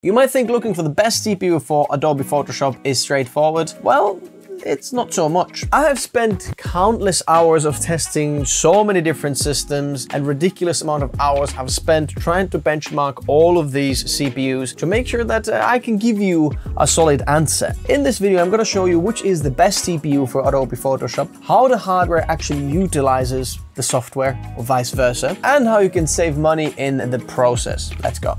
You might think looking for the best CPU for Adobe Photoshop is straightforward. Well, it's not so much. I have spent countless hours of testing so many different systems, and ridiculous amount of hours I've spent trying to benchmark all of these CPUs to make sure that I can give you a solid answer. In this video, I'm going to show you which is the best CPU for Adobe Photoshop, how the hardware actually utilizes the software or vice versa, and how you can save money in the process. Let's go.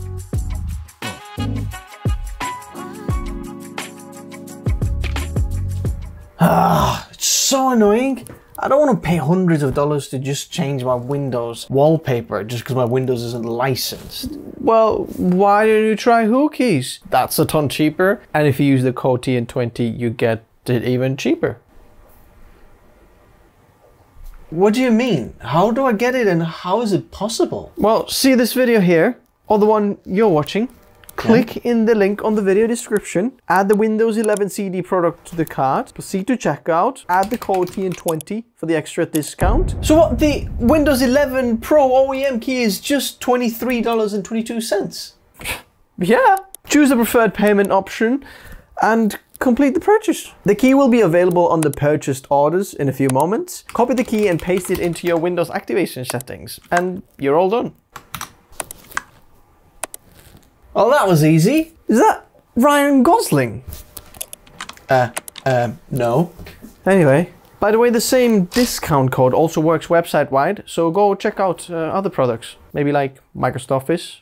It's so annoying. I don't want to pay hundreds of dollars to just change my Windows wallpaper just because my Windows isn't licensed. Well, why don't you try Whokeys? That's a ton cheaper. And if you use the code TN20, you get it even cheaper. What do you mean? How do I get it and how is it possible? Well, see this video here, or the one you're watching. Click in the link on the video description, add the Windows 11 CD product to the cart, proceed to checkout, add the code TN20 for the extra discount. So what, the Windows 11 Pro OEM key is just $23.22? Yeah. Choose the preferred payment option and complete the purchase. The key will be available on the purchased orders in a few moments. Copy the key and paste it into your Windows activation settings and you're all done. Oh, that was easy. Is that Ryan Gosling? No. Anyway, by the way, the same discount code also works website-wide, so go check out other products. Maybe like Microsoft Office.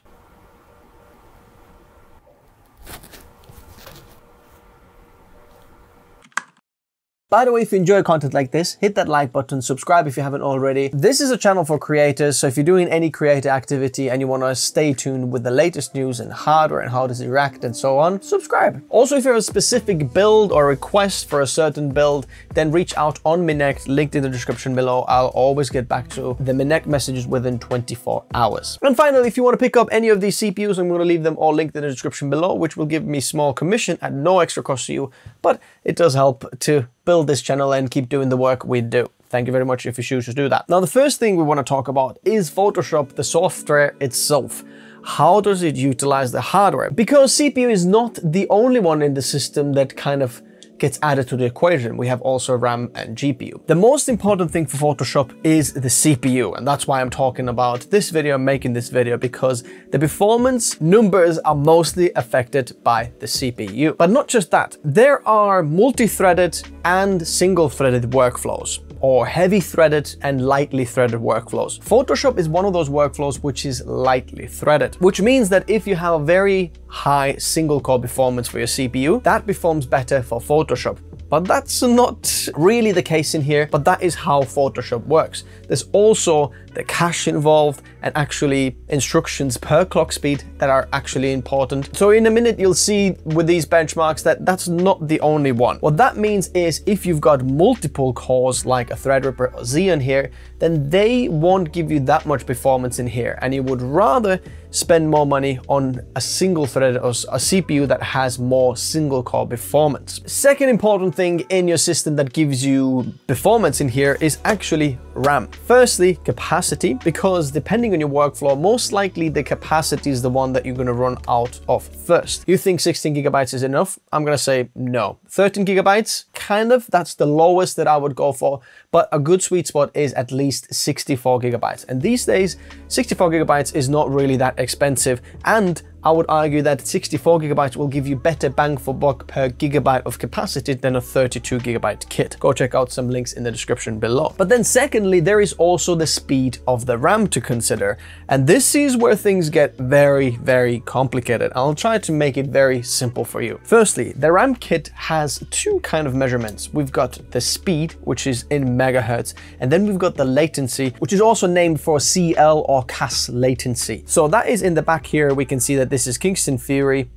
By the way, if you enjoy content like this, hit that like button, subscribe if you haven't already. This is a channel for creators, so if you're doing any creator activity and you want to stay tuned with the latest news and hardware and how does it react and so on, subscribe. Also, if you have a specific build or request for a certain build, then reach out on Minect, linked in the description below. I'll always get back to the Minect messages within 24 hours. And finally, if you want to pick up any of these CPUs, I'm going to leave them all linked in the description below, which will give me small commission at no extra cost to you, but it does help to build this channel and keep doing the work we do. Thank you very much if you choose to do that. Now, the first thing we want to talk about is Photoshop, the software itself. How does it utilize the hardware? Because CPU is not the only one in the system that kind of gets added to the equation. We have also RAM and GPU. The most important thing for Photoshop is the CPU, and that's why I'm talking about this video, making this video, because the performance numbers are mostly affected by the CPU. But not just that, there are multi-threaded and single-threaded workflows, or heavy threaded and lightly threaded workflows. Photoshop is one of those workflows which is lightly threaded, which means that if you have a very high single core performance for your CPU, that performs better for Photoshop. But that's not really the case in here, but that is how Photoshop works. There's also the cache involved and actually instructions per clock speed that are actually important. So in a minute, you'll see with these benchmarks that that's not the only one. What that means is if you've got multiple cores like a Threadripper or Xeon here, then they won't give you that much performance in here. And you would rather spend more money on a single thread or a CPU that has more single core performance. Second important thing in your system that gives you performance in here is actually RAM. Firstly, capacity, because depending on your workflow, most likely the capacity is the one that you're going to run out of first. You think 16 gigabytes is enough? I'm going to say no. 13 gigabytes, kind of, that's the lowest that I would go for, but a good sweet spot is at least 64 gigabytes. And these days, 64 gigabytes is not really that expensive, and I would argue that 64 gigabytes will give you better bang for buck per gigabyte of capacity than a 32 gigabyte kit. Go check out some links in the description below. But then secondly, there is also the speed of the RAM to consider. And this is where things get very, very complicated. I'll try to make it very simple for you. Firstly, the RAM kit has two kind of measurements. We've got the speed, which is in megahertz, and then we've got the latency, which is also named for CL or CAS latency. So that is in the back here. We can see that this is Kingston Fury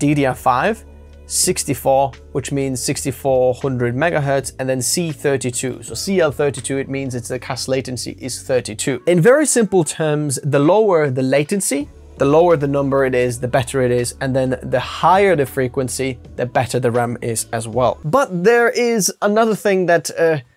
DDR5 64, which means 6400 megahertz, and then C32. So CL32, it means it's the CAS latency is 32. In very simple terms, the lower the latency, the lower the number it is, the better it is, and then the higher the frequency, the better the RAM is as well. But there is another thing that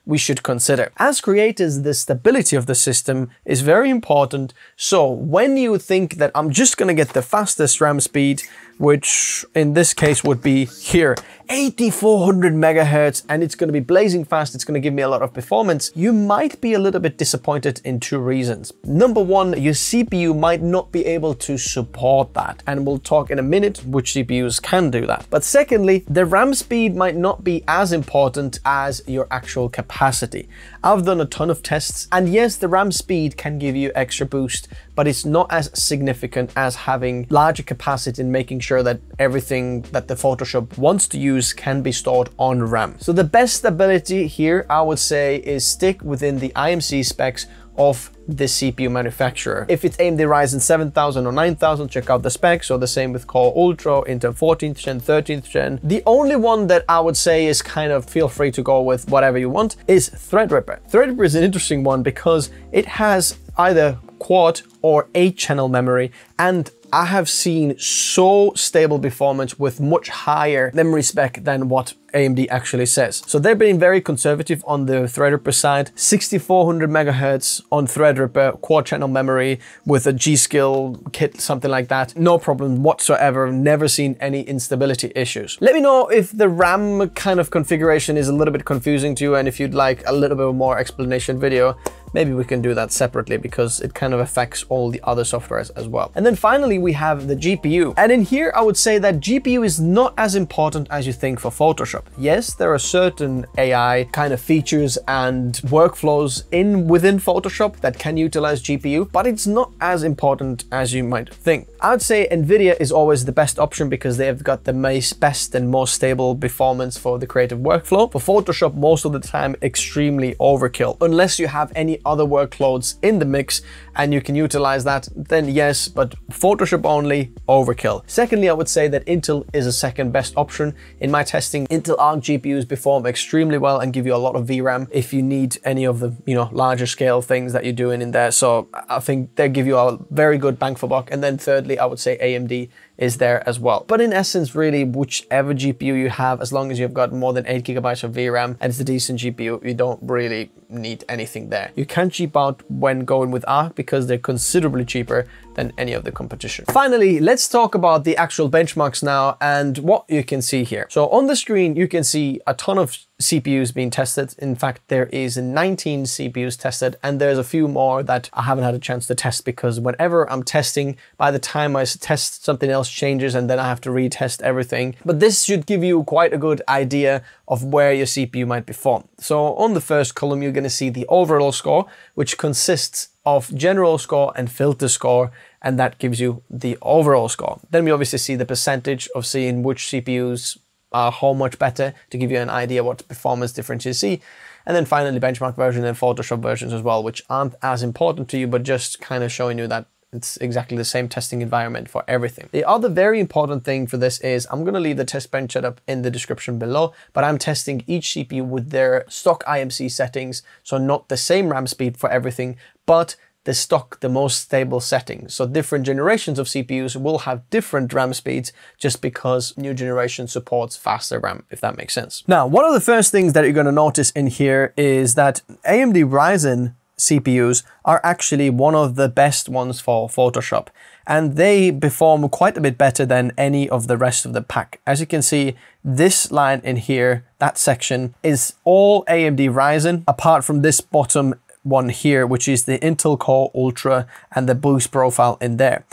we should consider. As creators, the stability of the system is very important. So when you think that I'm just going to get the fastest RAM speed, which in this case would be here, 8400 megahertz, and it's gonna be blazing fast. It's gonna give me a lot of performance. You might be a little bit disappointed in two reasons. Number one, your CPU might not be able to support that. And we'll talk in a minute which CPUs can do that. But secondly, the RAM speed might not be as important as your actual capacity. I've done a ton of tests, and yes, the RAM speed can give you extra boost, but it's not as significant as having larger capacity and making sure that everything that the Photoshop wants to use can be stored on RAM. So the best stability here, I would say, is stick within the IMC specs of the CPU manufacturer. If it's AMD Ryzen 7000 or 9000, check out the specs, or the same with Core Ultra, Intel 14th Gen, 13th Gen. The only one that I would say is kind of feel free to go with whatever you want is Threadripper. Threadripper is an interesting one because it has either quad or 8-channel memory, and I have seen so stable performance with much higher memory spec than what AMD actually says. So they're being very conservative on the Threadripper side. 6400 megahertz on Threadripper, quad channel memory with a G skill kit, something like that. No problem whatsoever. Never seen any instability issues. Let me know if the RAM kind of configuration is a little bit confusing to you, and if you'd like a little bit more explanation video, maybe we can do that separately because it kind of affects all the other softwares as well. And then finally, we have the GPU. And in here, I would say that GPU is not as important as you think for Photoshop. Yes, there are certain AI kind of features and workflows within Photoshop that can utilize GPU, but it's not as important as you might think. I would say Nvidia is always the best option because they have got the best and most stable performance for the creative workflow. For Photoshop, most of the time, extremely overkill. Unless you have any other workloads in the mix and you can utilize that, then yes, but Photoshop only, overkill. Secondly, I would say that Intel is a second best option. In my testing, Intel Arc GPUs perform extremely well and give you a lot of VRAM if you need any of the, you know, larger scale things that you're doing in there. So I think they give you a very good bang for buck. And then thirdly, I would say AMD is there as well. But in essence, really, whichever GPU you have, as long as you've got more than 8 GB of VRAM and it's a decent GPU, you don't really need anything there. You can cheap out when going with Arc because they're considerably cheaper than any of the competition. Finally, let's talk about the actual benchmarks now and what you can see here. So on the screen, you can see a ton of CPUs being tested. In fact, there is 19 CPUs tested, and there's a few more that I haven't had a chance to test because whenever I'm testing, by the time I test, something else changes and then I have to retest everything. But this should give you quite a good idea of where your CPU might perform. So on the first column, you're going to see the overall score, which consists of general score and filter score, and that gives you the overall score. Then we obviously see the percentage of seeing which CPUs are how much better to give you an idea what performance difference you see. And then finally, benchmark version and Photoshop versions as well, which aren't as important to you, but just kind of showing you that it's exactly the same testing environment for everything. The other very important thing for this is I'm going to leave the test bench setup in the description below, but I'm testing each CPU with their stock IMC settings. So not the same RAM speed for everything, but they stock the most stable settings. So different generations of CPUs will have different RAM speeds just because new generation supports faster RAM, if that makes sense. Now, one of the first things that you're going to notice in here is that AMD Ryzen CPUs are actually one of the best ones for Photoshop, and they perform quite a bit better than any of the rest of the pack. As you can see, this line in here, that section is all AMD Ryzen, apart from this bottom one here, which is the Intel Core Ultra and the boost profile in there.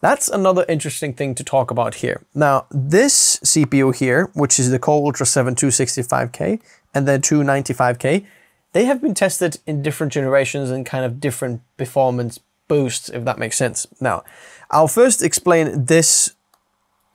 That's another interesting thing to talk about here. Now, this CPU here, which is the Core Ultra 7 265K and the 295K, they have been tested in different generations and kind of different performance boosts, if that makes sense. Now, I'll first explain this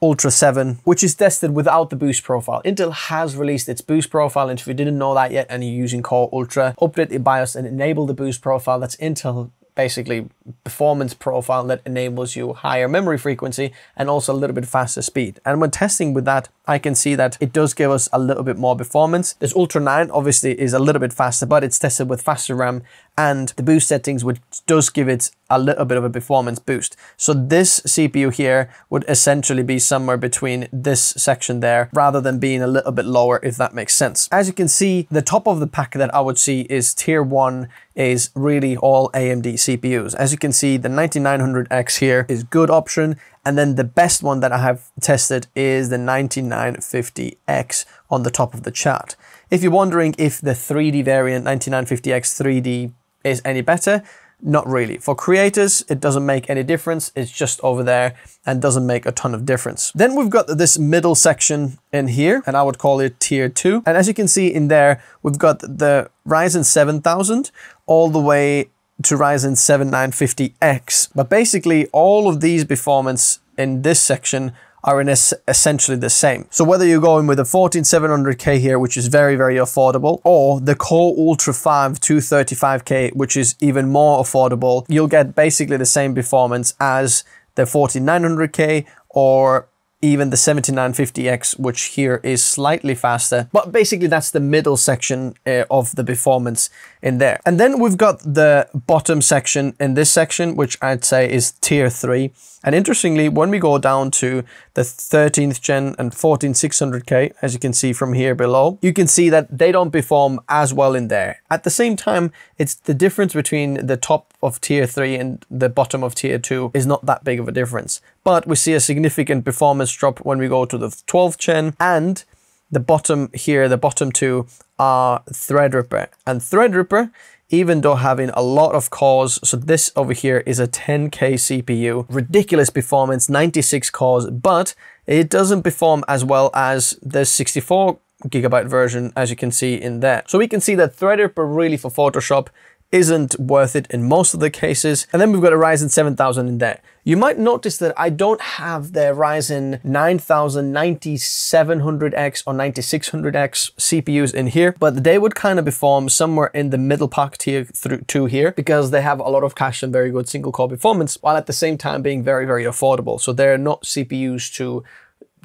Ultra 7, which is tested without the boost profile. Intel has released its boost profile, and if you didn't know that yet and you're using Core Ultra, update the BIOS and enable the boost profile. That's Intel basically performance profile that enables you higher memory frequency and also a little bit faster speed. And when testing with that, I can see that it does give us a little bit more performance. This Ultra 9 obviously is a little bit faster, but it's tested with faster RAM and the boost settings, which does give it a little bit of a performance boost. So this CPU here would essentially be somewhere between this section there, rather than being a little bit lower, if that makes sense. As you can see, the top of the pack that I would see is tier one is really all AMD CPUs. As you can see, the 9900X here is good option. And then the best one that I have tested is the 9950X on the top of the chart. If you're wondering if the 3D variant 9950X 3D is any better, not really. For creators, it doesn't make any difference. It's just over there and doesn't make a ton of difference. Then we've got this middle section in here, and I would call it tier two. And as you can see in there, we've got the Ryzen 7000 all the way to Ryzen 7950X. But basically all of these performance in this section are in essentially the same. So whether you're going with a 14700K here, which is very, very affordable, or the Core Ultra 5 235K, which is even more affordable, you'll get basically the same performance as the 14900K or even the 7950X, which here is slightly faster. But basically that's the middle section of the performance in there. And then we've got the bottom section in this section, which I'd say is tier three. And interestingly, when we go down to the 13th gen and 14600K, as you can see from here below, you can see that they don't perform as well in there. At the same time, it's the difference between the top of tier three and the bottom of tier two is not that big of a difference. But we see a significant performance drop when we go to the 12th gen, and the bottom here, the bottom two are Threadripper. And Threadripper, even though having a lot of cores, so this over here is a 10K CPU, ridiculous performance, 96 cores, but it doesn't perform as well as the 64GB version, as you can see in there. So we can see that Threadripper really for Photoshop isn't worth it in most of the cases. And then we've got a Ryzen 7000 in there. You might notice that I don't have the Ryzen 9000, 9700X or 9600X CPUs in here, but they would kind of perform somewhere in the middle pack tier through two here, because they have a lot of cache and very good single core performance, while at the same time being very, very affordable. So they're not CPUs to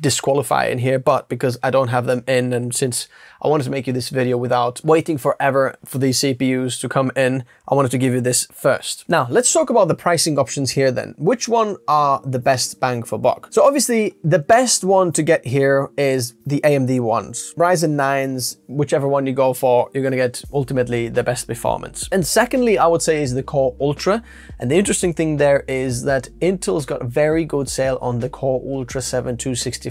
disqualify in here, but because I don't have them in, and since I wanted to make you this video without waiting forever for these CPUs to come in, I wanted to give you this first. Now let's talk about the pricing options here then. Which one are the best bang for buck? So obviously the best one to get here is the AMD ones. Ryzen 9s, whichever one you go for, you're gonna get ultimately the best performance. And secondly, I would say is the Core Ultra. And the interesting thing there is that Intel's got a very good sale on the Core Ultra 7 265.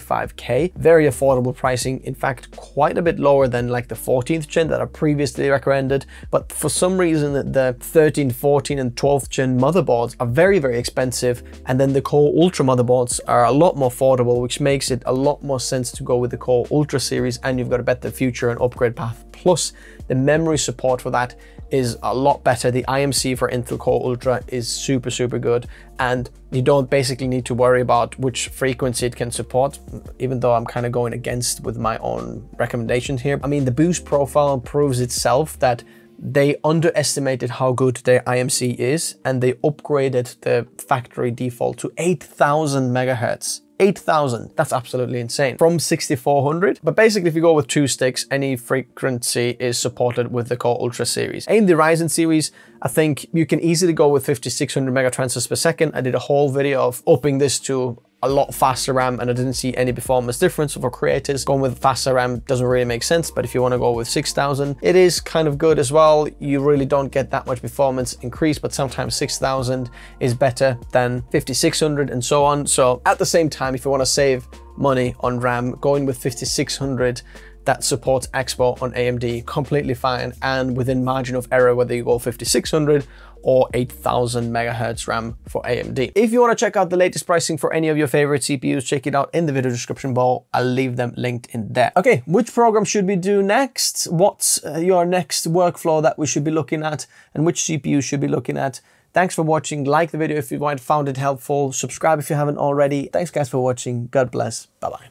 Very affordable pricing, in fact quite a bit lower than like the 14th gen that I previously recommended, but for some reason the 13, 14 and 12th gen motherboards are very, very expensive, and then the Core Ultra motherboards are a lot more affordable, which makes it a lot more sense to go with the Core Ultra series, and you've got a better future and upgrade path. Plus the memory support for that is a lot better. The IMC for Intel Core Ultra is super, super good, and you don't basically need to worry about which frequency it can support, even though I'm kind of going against with my own recommendations here. I mean, the boost profile proves itself that they underestimated how good their IMC is, and they upgraded the factory default to 8,000 megahertz. 8,000, that's absolutely insane, from 6,400. But basically if you go with two sticks, any frequency is supported with the Core Ultra series. In the Ryzen series, I think you can easily go with 5,600 megatransfers per second. I did a whole video of upping this to a lot faster RAM, and I didn't see any performance difference. For creators, going with faster RAM doesn't really make sense, but if you want to go with 6,000, it is kind of good as well. You really don't get that much performance increase, but sometimes 6,000 is better than 5,600 and so on. So at the same time, if you want to save money on RAM, going with 5,600 that supports export on AMD, completely fine, and within margin of error, whether you go 5,600 or 8,000 megahertz RAM for AMD. If you want to check out the latest pricing for any of your favorite CPUs, check it out in the video description below. I'll leave them linked in there. Okay, which program should we do next? What's your next workflow that we should be looking at, and which CPU should be looking at? Thanks for watching. Like the video if you found it helpful. Subscribe if you haven't already. Thanks guys for watching. God bless. Bye-bye.